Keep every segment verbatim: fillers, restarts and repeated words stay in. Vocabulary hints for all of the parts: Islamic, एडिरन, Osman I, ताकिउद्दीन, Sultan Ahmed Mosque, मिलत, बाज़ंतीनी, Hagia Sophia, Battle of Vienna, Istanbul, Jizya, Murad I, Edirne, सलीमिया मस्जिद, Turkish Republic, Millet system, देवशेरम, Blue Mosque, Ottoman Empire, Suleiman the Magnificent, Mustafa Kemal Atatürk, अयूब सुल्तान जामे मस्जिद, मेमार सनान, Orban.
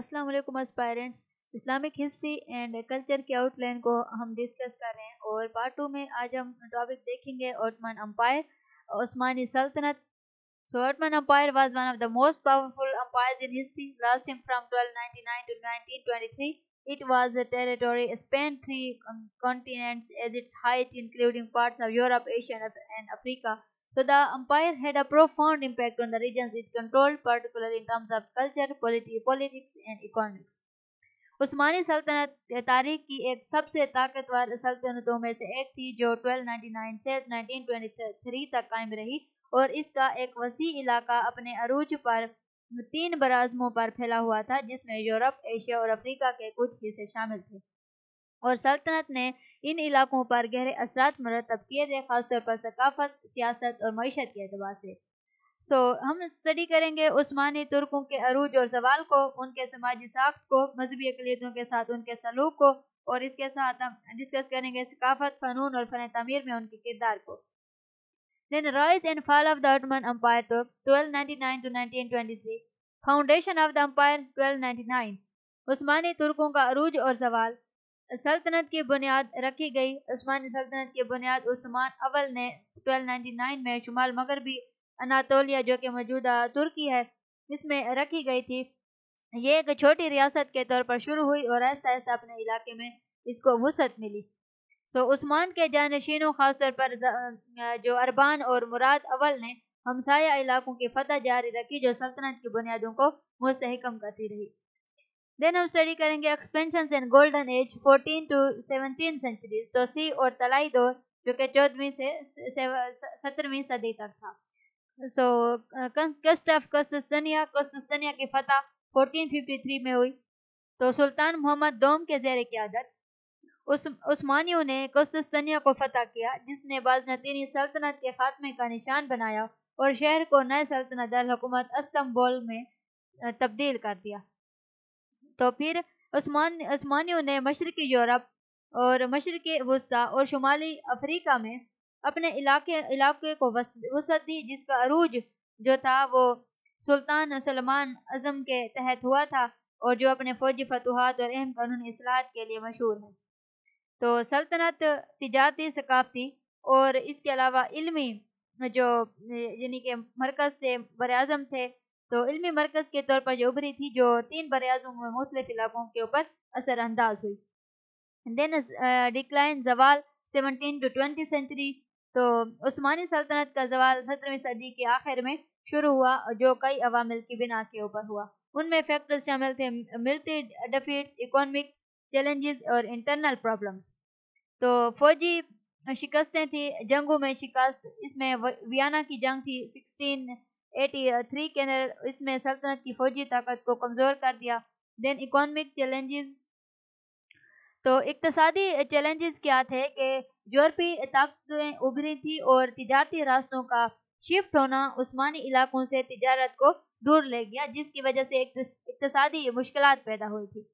अस्सलाम वालेकुम parents, Islamic history and culture के आउटलाइन को हम डिस्कस कर रहे हैं और पार्ट टू में आज हम टॉपिक देखेंगे ओटमन अम्पायर, ओस्मानी सल्तनत। So Ottoman empire was one of the most powerful empires in history lasting from twelve ninety nine to nineteen twenty three. It was a territory spanned three um, continents as its height, including parts of Europe, Asia, and Africa. So the empire had a profound impact on the regions it controlled, particularly in terms of culture, polity, politics, and economics. Osmani Sultanate तारीख की एक सबसे ताकतवर सल्तनतों में से एक थी जो ट्वेल्व नाइंटी नाइन से नाइंटीन ट्वेंटी थ्री तक कायम रही और इसका एक वसी इलाका अपने अरूज पर तीन बराजमों पर फैला हुआ था जिसमें यूरोप, एशिया और अफ्रीका के कुछ हिस्से शामिल थे और सल्तनत ने इन इलाकों पर गहरे असरात मरतब किए थे, खासतौर पर सकाफत, सियासत और मईशत के अतबार से। सो so, हम स्टडी करेंगे उस्मानी तुर्कों के अरूज और सवाल को, उनके समाजी साख्त को, मजहबी अकलियतों के साथ उनके सलूक को और इसके साथ हम डिस्कस करेंगे सकाफत, फ़नून और फ़न तमीर में उनके किरदार को। Then rise and fall of the Ottoman Empire, Turks, twelve ninety nine to nineteen twenty three. Foundation of the Empire, twelve ninety nine. उस्मानी तुर्कों का अरूज और सवाल। सल्तनत की बुनियाद रखी गई। उस्मानी सल्तनत की बुनियाद उस्मान अवल ने ट्वेल्व नाइंटी नाइन में शुमाल मगरबी अनातोलिया, जो कि मौजूदा तुर्की है, इसमें रखी गई थी। ये एक छोटी रियासत के तौर पर शुरू हुई और ऐसा ऐसा अपने इलाके में इसको वुसअत मिली। सो so, उस्मान के जानशीनों, खासतौर पर जो अरबान और मुराद अवल ने हमसाया इलाकों की फतह जारी रखी जो सल्तनत की बुनियादों को मुस्तहकम करती रही। देन हम स्टडी करेंगे expansions and golden age fourteen to seventeen centuries, तो सी और तलाई दौर जो कि चौदहवीं से सत्रहवीं सदी तक था। सो कंस्ट ऑफ कास्तानिया, कास्तानिया की फतह फोर्टीन फिफ्टी थ्री में हुई तो सुल्तान मोहम्मद दोम के ज़ेर क़ियादत उस उस्मानियों ने कास्तानिया को फतह किया जिसने बाज़ंतीनी सल्तनत के खात्मे का निशान बनाया और शहर को नए सल्तनत दार हुकूमत इस्तांबुल में तब्दील कर दिया। तो फिर उस्मान उस्मानियों ने मशरकी यूरोप और मशरकी वस्ता और शुमाली अफ्रीका में अपने इलाके इलाके को वसअत दी जिसका अरूज जो था वो सुल्तान सुलेमान अज़म के तहत हुआ था और जो अपने फौजी फतूहात और अहम कानूनी इस्लाहात के लिए मशहूर है। तो सल्तनत तिजारती, सकाफ़ती और इसके अलावा इल्मी जो यानी कि मरकज़ थे, बराज़म थे, तो इल्मी मरकज़ के तौर पर जो उभरी थी जो तीन बराज़मों में मुख्तलिफ इलाकों के ऊपर असर अंदाज हुई। देन डिक्लाइन, जवाल सेवनटीन टू ट्वेंटी सेंचुरी, तो उस्मानी सल्तनत का जवाल सत्रहवीं सदी के आखिर में शुरू हुआ जो कई अवामिल की बिना के ऊपर हुआ। उनमें फैक्टर्स शामिल थे मिलिट्री डिफीट्स, इकोनॉमिक चैलेंजेस और इंटरनल प्रॉब्लम्स। तो फौजी शिकस्तें थी, जंगों में शिकस्त, इसमें वियना की जंग थी सिक्सटीन एटी थ्री के अंदर, इसमें सल्तनत की फौजी ताकत को कमज़ोर कर दिया। देन इकोनॉमिक चैलेंजेस, तो इकतसादी चैलेंजेस क्या थे कि यूरोपी ताकतें उभरी थी और तिजारती रास्तों का शिफ्ट होना उस्मानी इलाकों से तिजारत को दूर ले गया जिसकी वजह से इकतसादी मुश्किल पैदा हुई थी।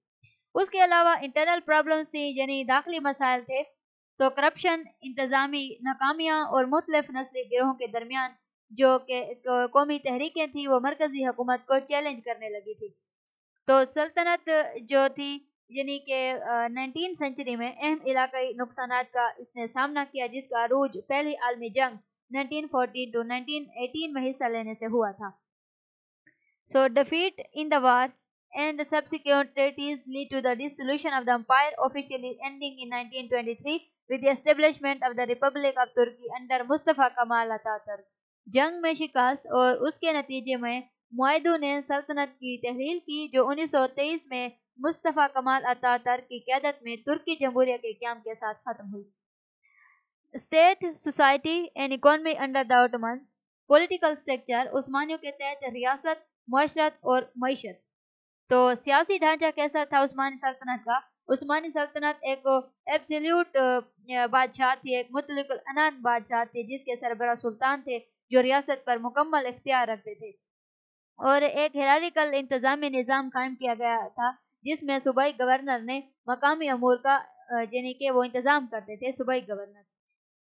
उसके अलावा इंटरनल प्रॉब्लम्स थी यानी दाखिली मसाइल थे, तो करप्शन, इंतज़ामी नाकामियाँ और मुख्तलिफ नस्ली गिरोहों के दरमियान जो के कौमी तहरीकें थी वो मरकज़ी हुकूमत को चैलेंज करने लगी थी। तो सल्तनत जो थी यानी कि नाइनटीन सेंचुरी में अहम इलाकाई नुकसान का इसने सामना किया जिसका अरूज पहली आलमी जंग nineteen fourteen to nineteen eighteen में हिस्सा लेने से हुआ था। So defeat in the war and the subsequent treaties lead to the dissolution of the empire, officially ending in nineteen twenty three with the establishment of the Republic of Turkey under Mustafa Kemal Atatürk. जंग में शिकस्त और उसके नतीजे में मुआहिदों ने सल्तनत की तहलील की जो उन्नीस सौ तेईस में मुस्तफ़ा कमाल अतातुर्क की क़यादत में तुर्की जम्हूरिया के क़याम के साथ ख़त्म हुई। State, society and economy under the Ottomans, political structure उस्मानियों के तहत रियासत, मुआशरत और मईशत। तो सियासी ढांचा कैसा था उस्मानी सल्तनत का? उस्मानी सल्तनत एक एब्सोल्यूट बादशाह थी, एक मुतलक अनान बादशाह थी जिसके सरबरा सुल्तान थे जो रियासत पर मुकम्मल इख्तियार रखते थे और एक हिरारिकल इंतजामी निज़ाम कायम किया गया था जिसमें सूबाई गवर्नर ने मकामी अमूर का यानी कि वो इंतज़ाम करते थे सूबाई गवर्नर,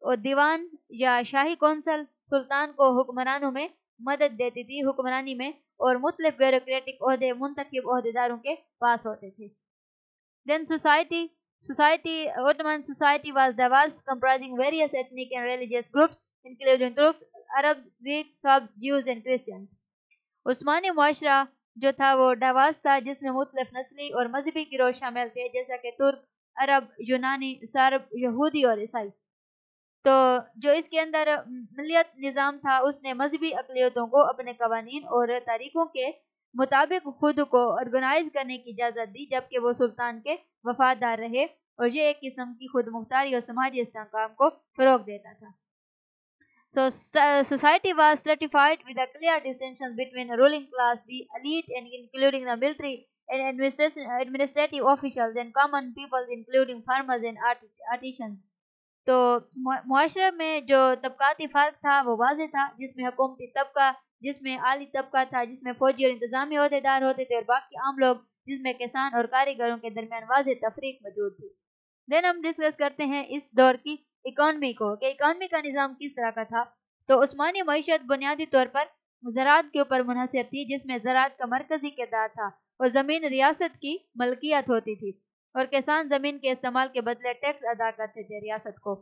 और दीवान या शाही कौंसल सुल्तान को हुक्मरानों में मदद देती थी, हुक्मरानी में और मुतलब ब्यूरोक्रेटिक ओहदे मुंतखब ओहदेदारों के पास होते थे। Then society Society, Ottoman society was diverse, comprising various ethnic and religious groups, including Turks, Arabs, Greeks, Serbs, Jews and Christians. उस्मानी माशरा जो था वो डावास था, जिसमें मुख्तलिफ नस्ली और मजहबी गिरोह शामिल थे, जैसा कि तुर्क, अरब, यूनानी, सर्ब, यहूदी और ईसाई। तो जो इसके अंदर मिलियत निज़ाम था, उसने मजहबी अकलियतों को अपने कवानीन और तारीखों के मुताबिक खुद को ऑर्गेनाइज करने की इजाज़त दी, जबकि वो सुल्तान के वफादार रहे और ये एक किस्म की खुद मुख्तारी और समाजी इस्तेहकाम को फ़रोग देता था। So society was stratified with a clear distinction between ruling class, the elite and including the military and administrative officials and common peoples including farmers and artisans. तो मुआशरे में जो तबकाती फ़र्क था वो वाज़े था, जिसमें हुकूमती तबका, जिसमें आली तबका था, जिसमें फौजी और इंतजामी अहदेदार होते थे और बाकी आम लोग, जिसमें किसान और कारीगरों के दरमियान वाज़े तफरीक मौजूद थी। देन हम डिस्कस करते हैं इस दौर की इकॉनमी को कि इकॉनमी का निज़ाम किस तरह का था। तो उस्मानी मईशत बुनियादी तौर पर ज़राअत के ऊपर मुनहसर थी, जिसमें ज़राअत का मरकज़ी किरदार था और ज़मीन रियासत की मलकियत होती थी और किसान ज़मीन के इस्तेमाल के बदले टैक्स अदा करते थे रियासत को।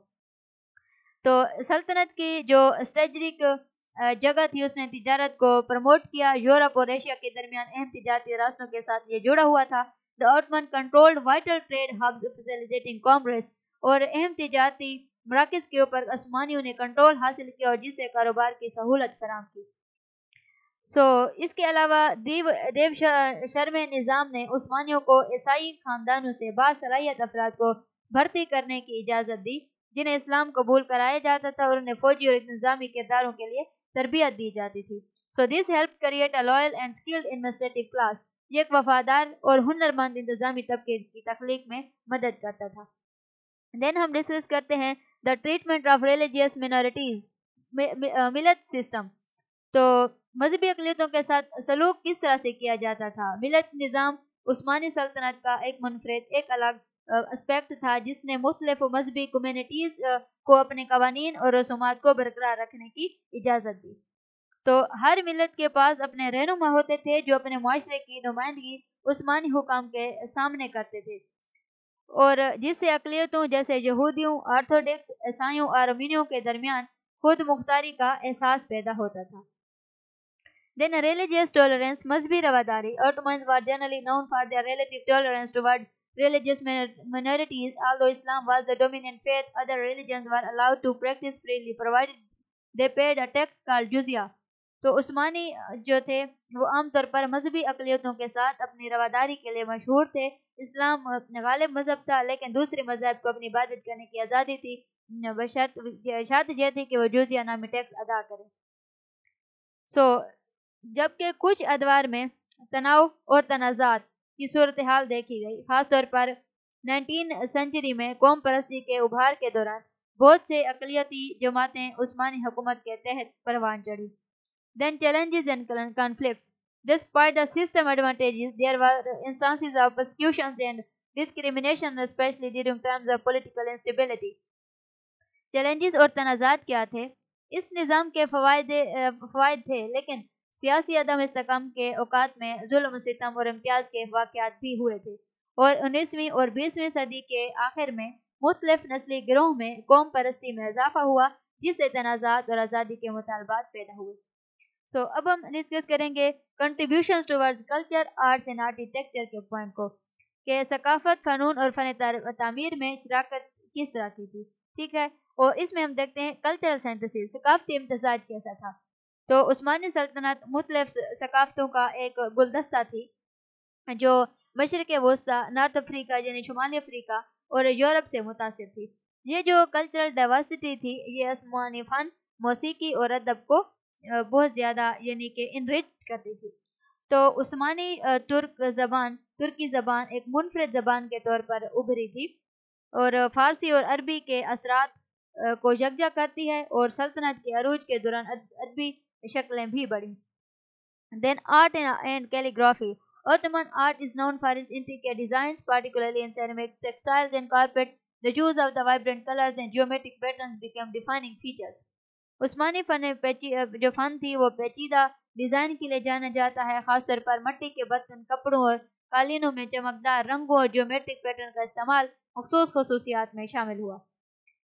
तो सल्तनत की जो स्ट्रेटजिक जगह थी, उसने तिजारत को प्रमोट किया। यूरोप और एशिया के दरमियान अहम तिजारती रास्तों के साथ ये जुड़ा हुआ था। The Ottoman controlled vital trade hubs facilitating commerce, और अहम तिजारती मराकज़ के ऊपर उस्मानियों ने कंट्रोल हासिल किया और जिससे कारोबार की सहूलत फराम की। सो so, इसके अलावा देव देव शर्मे निज़ाम ने उस्मानियों को ईसाई ख़ानदानों से बासलाहियत अफराद को भर्ती करने की इजाज़त दी, जिन्हें इस्लाम कबूल कराया जाता था और उन्हें फ़ौजी और इंतजामी किरदारों के लिए तरबियत दी जाती थी। So this help create a loyal and skilled administrative class, ये एक वफादार और हुनरमंद इंतजामी तबके की तख्लीक में मदद करता था। देन हम डिस्कस करते हैं the treatment of religious minorities, मिलत सिस्टम। तो मजहबी अकलियतों के साथ सलूक किस तरह से किया जाता था। मिलत निज़ाम उस्मानी सल्तनत का एक मुनफरद, एक अलग एस्पेक्ट था, जिसने मुख्तलिफ मजहबी कम्यूनिटीज़ को अपने कवानीन और रसूमात को बरकरार रखने की इजाज़त दी। तो हर मिलत के पास अपने रहनुमा होते थे, जो अपने माशरे की नुमाइंदगी उस्मानी हुकाम के सामने करते थे, और जिससे अकलियतों जैसे यहूदियों, ऑर्थोडॉक्स, ईसाइयों और आर्मीनियों के दरमियान खुद मुख्तारी का एहसास पैदा होता था। देन रिलीजियस टॉलरेंस, मजहबी रवादारी। Ottomans were generally known for their relative tolerance towards religious minorities, although Islam was the dominant faith, other religions were allowed to practice freely, provided they paid a tax called jizya. तो उस्मानी जो थे वो आमतौर पर मजहबी अकलियतों के साथ अपनी रवादारी के लिए मशहूर थे। इस्लाम गालिब मजहब था, लेकिन दूसरे मजहब को अपनी इबादत करने की आज़ादी थी, शर्त यह थी कि वह जुजिया नामी टैक्स अदा करें। सो जबकि कुछ अदवार में तनाव और तनाज़ात की सूरत हाल देखी गई, खासतौर पर नाइनटीन सेंचुरी में कौम परस्ती के उभार के दौरान बहुत से अकलियती जमातें उस्मानी हुकूमत के तहत परवान चढ़ी। Then challenges and conflicts, despite the system advantages there were instances of persecutions and discrimination specially during times of political instability. Challenges और तनाज़ात क्या थे। इस निज़ाम के फ़वाइदे फ़वाइद थे, लेकिन सियासी अदम इस्तकाम के औकात में जुल्म, सितम और इम्तियाज़ के वाक़यात भी हुए थे, और उन्नीसवीं और बीसवीं सदी के आखिर में मुख्तलिफ नस्ली गिरोह में कौम परस्ती में इजाफा हुआ, जिससे तनाज़ात और आज़ादी के मुतालबात पैदा हुए। सो so, अब हम डिस्कस करेंगे contributions towards culture, arts and architecture के पॉइंट को कि सकाफत, फ़नून और फ़न तामीर में शराकत किस तरह की थी। ठीक है, और इसमें हम देखते हैं कल्चरल सिंथेसिस, सकाफती इम्तजाज कैसा था। तो उस्मानी सल्तनत मुख्तलिफ सकाफ़तों का एक गुलदस्ता थी, जो मशरक़ वस्ता, नॉर्थ अफ्रीका यानी शुमाली अफ्रीका और यूरोप से मुतासिर थी। ये जो कल्चरल डाइवर्सिटी थी, ये उस्मानी फ़न, मौसीकी और अदब को बहुत ज़्यादा यानी कि इनरिच करती थी। तो उस्मानी तुर्क ज़बान, तुर्की ज़बान एक मुनफरद ज़बान के तौर पर उभरी थी और फ़ारसी और अरबी के असरात को यकजा करती है, और सल्तनत के अरूज के दौरान अदबी शक्लें भी बढ़ी। Then art and calligraphy, Ottoman art is known for its intricate designs, particularly in ceramics, textiles and carpets. The use of the vibrant colors and geometric patterns became defining features. उस्मानी फन जो फन थी वो पेचीदा डिज़ाइन के लिए जाना जाता है, खासतौर पर मट्टी के बर्तन, कपड़ों और कालीनों में चमकदार रंगों और ज्योमेट्रिक पैटर्न का इस्तेमाल मखसूस खसूसियात में शामिल हुआ।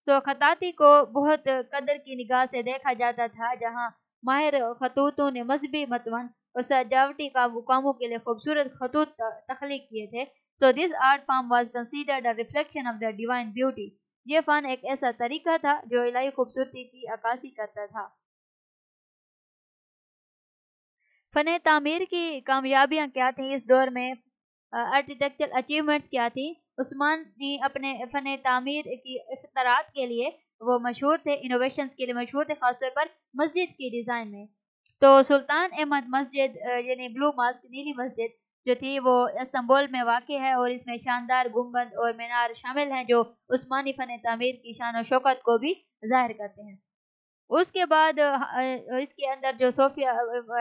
सो खताती को बहुत कदर की निगाह से देखा जाता था, जहां माहिर खतूतों ने मजहबी मतवन और सजावटी कामों के लिए खूबसूरत खतूत तख्लीक किए थे। So this art form was considered a reflection of the divine beauty. ये फन एक ऐसा तरीका था जो इलाही खूबसूरती की अक्कासी करता था। फन तामीर की कामयाबियां क्या थी इस दौर में, आर्किटेक्चरल अचीवमेंट्स क्या थी? उस्मान ने अपने फन तामीर की इख्तरात के लिए वो मशहूर थे, इनोवेशंस के लिए मशहूर थे, खासतौर पर मस्जिद की डिज़ाइन में। तो सुल्तान अहमद मस्जिद यानी ब्लू मॉस्क, नीली मस्जिद जो थी वो इस्तांबुल में वाक़ है और इसमें शानदार गुंबद और मीनार शामिल हैं जो उस्मानी फ़न तामीर की शान और शौकत को भी जाहिर करते हैं। उसके बाद इसके अंदर जो सोफिया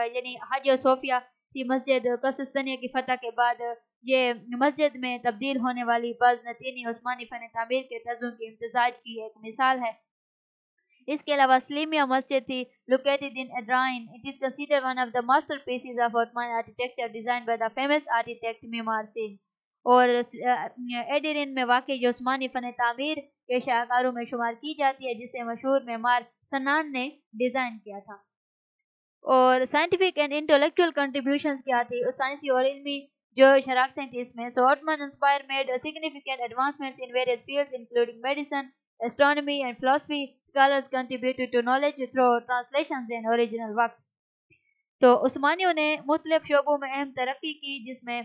यानी हाजिया सोफिया की मस्जिद कॉन्स्टेंटिनिया की फतह के बाद ये मस्जिद में तब्दील होने वाली बाज़ंतीनी उस्मानी फ़न तामीर के तर्ज़ों के इम्तजाज की एक मिसाल है। इसके अलावा सलीमिया मस्जिद थी, located in Edirne. It is considered one of the masterpieces of Ottoman architecture, design by the famous architect Mimar Sinan. और एडिरन में वाक़ जो उस्मानी फ़न तामीर के शाहकारों में शुमार की जाती है, जिसे मशहूर मेमार सनान ने डिज़ाइन किया था। और साइंटिफिक एंड इंटेलेक्चुअल कंट्रीब्यूशंस क्या थी? साइंसी और इल्मी जो शराकतें थी इसमें। So Ottoman empire made significant advancements in various fields including medicine, astronomy and philosophy. Scholars contributed to knowledge through translations and original works. तो उस्मानियों ने मुख्तलिफ शोबों में अहम तरक्की की, जिसमें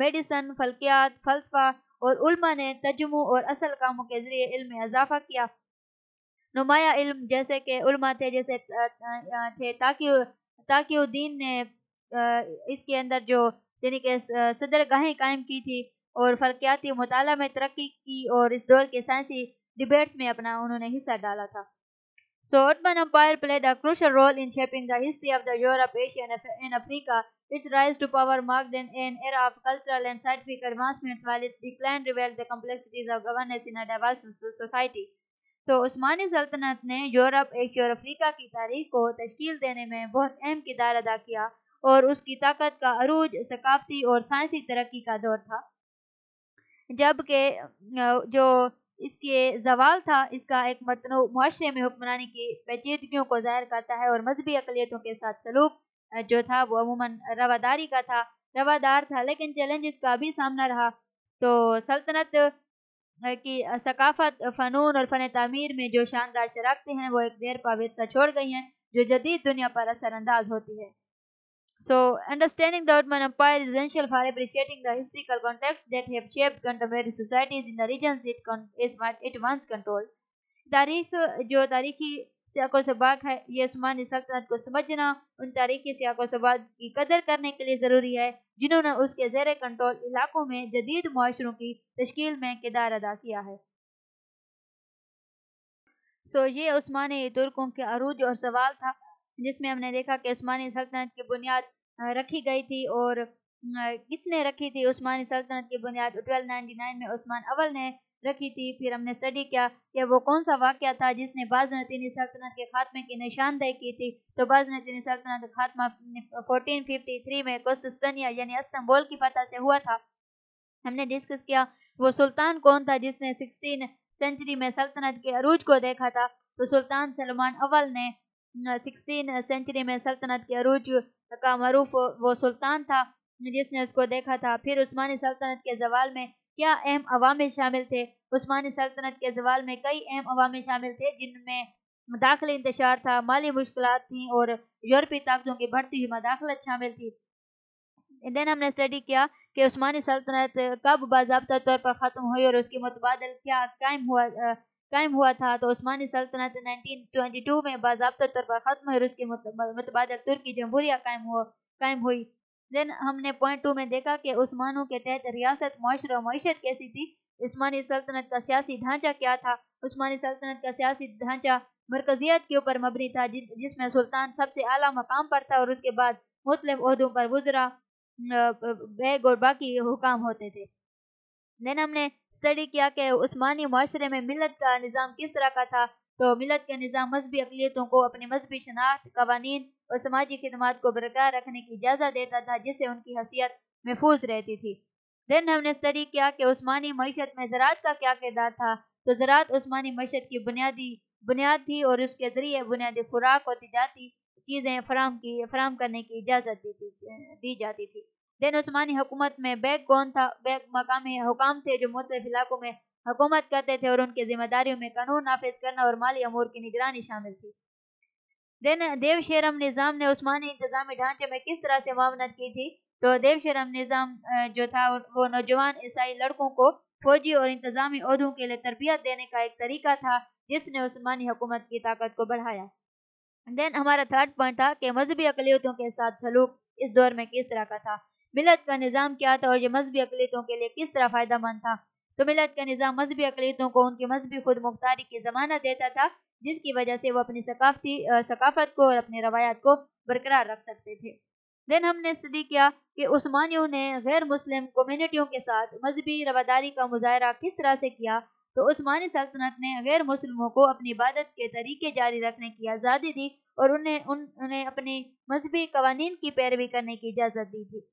मेडिसन, फल्कियात, फलसफा और उल्मा ने तर्जुमों और असल कामों के जरिए इल्म में इजाफा किया। नुमाया इल्म जैसे कि उल्मा थे जैसे थे ताकि ताकिउद्दीन ने इसके अंदर जो यानी कि सदरगाहें कायम की थी और फल्कियाती मुताला में तरक्की की और इस दौर के साइंसी डिबेट्स में अपना उन्होंने हिस्सा डाला था। So Ottoman empire played a crucial role in shaping the history of the Europe, Asia and Africa. Its rise to power marked an era of cultural and scientific advancements, while its decline revealed the complexities of governance in a diverse society. तो उस्मानी सल्तनत ने Europe, Asia और Africa की तारीख को तश्कील देने में बहुत अहम किरदार अदा किया और उसकी ताकत का अरूज सकाफती और साइंसी तरक्की का दौर था, जबकि जो इसके जवाल था इसका एक मतनू मुआशरे में हुक्मरानी की पेचीदगियों को जाहिर करता है और मजहबी अकलियतों के साथ सलूक जो था वो अमूमन रवादारी का था रवादार था लेकिन चैलेंज इसका भी सामना रहा। तो सल्तनत की सकाफत, फ़नून और फ़न तामीर में जो शानदार शराकतें हैं वो एक देर पा विरसा छोड़ गई हैं जो जदीद दुनिया पर असरानंदाज होती है। So understanding the Ottoman Empire is essential for appreciating the historical context that have shaped contemporary societies in the regions it con is what it once controlled. तारीख जो तारीखी सियाको सबाक है ये उस्मानी सल्तनत को समझना, उन तारीखी सियाको सबाक की कदर करने के लिए ज़रूरी है जिन्होंने उसके ज़ेरे कंट्रोल इलाकों में जदीद मुआशरों की तश्कील में किरदार अदा किया है। सो so, ये उस्मानी तुर्कों के अरूज और सवाल था, जिसमें हमने देखा कि उस्मानी सल्तनत की बुनियाद रखी गई थी और किसने रखी थी। उस्मानी सल्तनत की बुनियाद बारह सौ निन्यानवे में उस्मान अव्वल ने रखी थी। फिर हमने स्टडी किया कि वो कौन सा वाक़या था जिसने बाज़ंतीनी सल्तनत के खात्मे की निशानदेही की थी। तो बाज़ंतीनी सल्तनत का खात्मा चौदह सौ तिरेपन में कॉन्स्टेंटिनिया यानी इस्तांबुल की फतह से हुआ था। हमने डिस्कस किया वो सुल्तान कौन था जिसने सिक्सटीन सेंचुरी में सल्तनत के अरूज को देखा था। तो सुल्तान सलमान अव्वल ने सिक्सटीन सेंचुरी में सल्तनत के अरूज का मरूफ वो सुल्तान था जिसने उसको देखा था। फिर उस्मानी सल्तनत के जवाल में क्या अहम अवामिल शामिल थे? उस्मानी सल्तनत के जवाल में कई अहम अवामिल शामिल थे जिनमें दाखिली इंतशार था, माली मुश्किलात थी और यूरोपी ताकतों की बढ़ती हुई मदाखलत शामिल थी। देन हमने स्टडी किया कि उस्मानी सल्तनत कब बाज़ाब्ता तौर पर ख़त्म हुई और उसकी मुतबादल क्या कायम हुआ आ, कायम हुआ था। तो उस्मानी सल्तनत उन्नीस सौ बाईस में बाज़ाब्ता तौर पर ख़त्म हुई और उसके मुतबादल तुर्की जमहूरिया कायम हुआ कायम हुई। देन हमने पॉइंट टू में देखा कि उस्मानों के तहत रियासत, मुआशरा और मईशत कैसी थी। उस्मानी सल्तनत का सियासी ढांचा क्या था? उस्मानी सल्तनत का सियासी ढांचा मरकजियत के ऊपर मबनी था जि, जिसमें सुल्तान सबसे आला मकाम पर था और उसके बाद मुख्तलिफ ओहदों पर वज़रा, बेग और बाकी हुकाम होते थे। देन हमने स्टडी किया कि उस्मानी माशरे में मिलत का निज़ाम किस तरह का था। तो मिलत का निज़ाम मजहबी अकलियतों को अपनी मजहबी शनाख्त, कवानीन और समाजी खिदमत को बरकरार रखने की इजाज़त देता था, जिससे उनकी हैसियत महफूज रहती थी। देन हमने स्टडी किया कि उस्मानी मईशत में ज़राअत का क्या किरदार था। तो ज़राअत उस्मानी मईशत की बुनियादी बुनियाद थी और उसके ज़रिए बुनियादी खुराक और तिजारती चीज़ें फराम की फराम करने की इजाज़त दी दी जाती थी। देन उस्मानी हुकूमत में बैग कौन था? बैग मकामी हुकाम थे जो मुख्तलिफ इलाकों में हुकूमत करते थे और उनकी जिम्मेदारियों में कानून नाफिज करना और माली अमूर की निगरानी शामिल थी। देन देवशेरम निज़ाम ने उस्मानी इंतजामी ढांचे में किस तरह से मामनत की थी? तो देवशेरम निज़ाम जो था वो नौजवान ईसाई लड़कों को फौजी और इंतजामी ओहदों के लिए तरबियत देने का एक तरीका था, जिसने उस्मानी हुकूमत की ताकत को बढ़ाया। देन हमारा थर्ड पॉइंट था कि मजहबी अकलियतों के साथ सलूक इस दौर में किस तरह का था। मिलत का निज़ाम क्या था और ये मजहबी अकलियतों के लिए किस तरह फ़ायदा मंद था? तो मिलत का निज़ाम मजहबी अकलियतों को उनकी मजहबी खुद मुख्तारी की ज़मानत देता था, जिसकी वजह से वो अपनी सकाफती सकाफत को और अपने रवायात को बरकरार रख सकते थे। देन हमने स्टडी किया कि उस्मानियों ने गैर मुस्लिम कम्यूनिटियों के साथ मजहबी रवादारी का मुजाहरा किस तरह से किया। तो उस्मानी सल्तनत ने गैर मुस्लिमों को अपनी इबादत के तरीके जारी रखने की आज़ादी दी और उन्हें उन, उन्हें अपने मजहबी कवानीन की पैरवी करने की इजाज़त दी थी।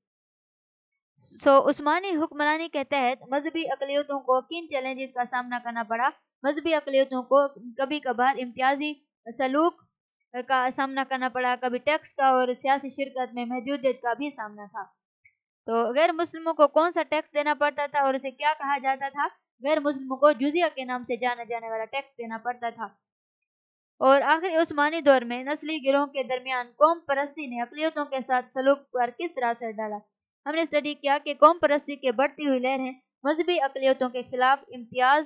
सो so, उस्मानी हुक्मरानी के तहत मजहबी अकलियतों को किन चैलेंजेस का सामना करना पड़ा? मजहबी अकलियतों को कभी कभार इम्तियाजी सलूक का सामना करना पड़ा, कभी टैक्स का और सियासी शिरकत में महदूदियत का भी सामना था। तो गैर मुस्लिमों को कौन सा टैक्स देना पड़ता था और उसे क्या कहा जाता था? गैर मुस्लिमों को जुजिया के नाम से जाना जाने वाला टैक्स देना पड़ता था। और आखिरी उस्मानी दौर में नस्ली गिरोह के दरमियान कौम परस्ती ने अकलियतों के साथ सलूक पर किस तरह असर डाला। हमने स्टडी किया कि कौम परस्ती के बढ़ती हुई लहरें मजहबी अकलियतों के खिलाफ इम्तियाज,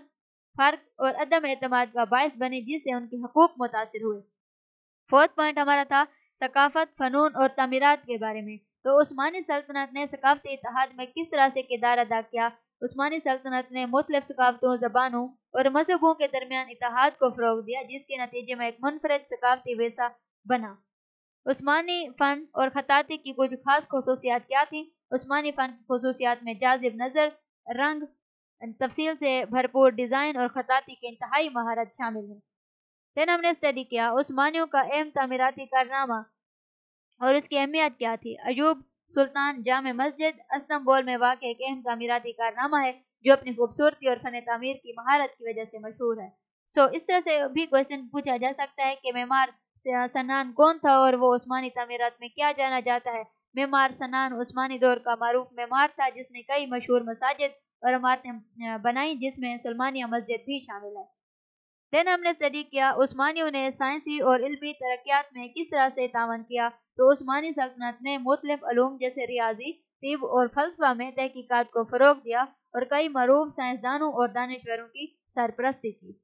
फर्क और अदम एतमाद का बायस बने, जिससे उनके हकूक मुतासर हुए। फोर्थ पॉइंट हमारा था सकाफत, फनून और तामीरात के बारे में। तो उस्मानी सल्तनत ने सकाफती इतिहाद में किस तरह से किरदार अदा किया। उस्मानी सल्तनत ने मुख्तलिफ सकाफतों, ज़बानों और मजहबों के दरमियान इतिहाद को फ़रोग़ दिया, जिसके नतीजे में एक मुनफरद सकाफती वसा बना। उस्मानी फ़न और खताती की कुछ खास खसूसियात क्या थी? उस्मानी फ़न की खसूसियात में जाज़िब नज़र, रंग, तफसील से भरपूर डिज़ाइन और खताती के इंतहाई महारत शामिल है। देन हमने स्टडी किया उस्मानियों का अहम तामीराती कारनामा और उसकी अहमियत क्या थी। अयूब सुल्तान जामे मस्जिद इस्तांबुल में वाक़ एक अहम तामीराती कारनामा है, जो अपनी खूबसूरती और फ़न तामीर की महारत की वजह से मशहूर है। सो so, इस तरह से भी क्वेश्चन पूछा जा सकता है कि मेमार सनान कौन था और वो उस्मानी तामीरात में क्या जाना जाता है। मेमार सनान उस्मानी दौर का मारूफ मेमार था, जिसने कई मशहूर मसाजिद और इमारतें बनाई, जिसमें सुलेमानिया मस्जिद भी शामिल है। देन हमने स्टडी किया उस्मानियों ने साइंसी और इल्मी तरक्यात में किस तरह से तावन किया। तो उस्मानी सल्तनत ने मुख्तलिफ अलूम जैसे रियाजी, तिब और फलसफा में तहकीकात को फ़रोग़ दिया और कई मरूफ साइंसदानों और दानिश्वरों की सरपरस्ती की।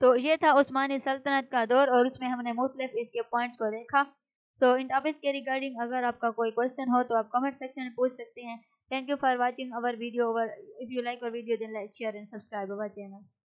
तो ये था उस्मानी सल्तनत का दौर और उसमें हमने मुख्तलिफ इसके पॉइंट्स को देखा। सो इन टॉपिक्स के रिगार्डिंग अगर आपका कोई क्वेश्चन हो तो आप कमेंट सेक्शन में पूछ सकते हैं। Thank you for watching our video. If you like our video, then like, share and subscribe our channel.